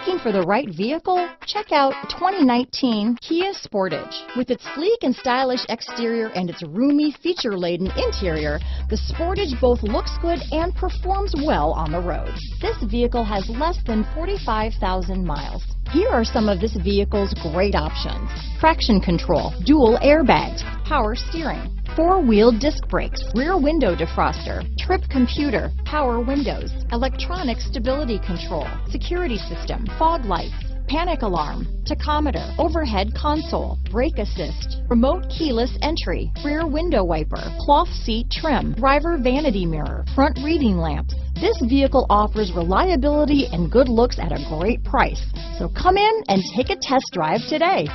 Looking for the right vehicle? Check out 2019 Kia Sportage. With its sleek and stylish exterior and its roomy, feature-laden interior, the Sportage both looks good and performs well on the road. This vehicle has less than 45,000 miles. Here are some of this vehicle's great options: traction control, dual airbags, power steering, four-wheel disc brakes, rear window defroster, trip computer, power windows, electronic stability control, security system, fog lights, panic alarm, tachometer, overhead console, brake assist, remote keyless entry, rear window wiper, cloth seat trim, driver vanity mirror, front reading lamps. This vehicle offers reliability and good looks at a great price. So come in and take a test drive today.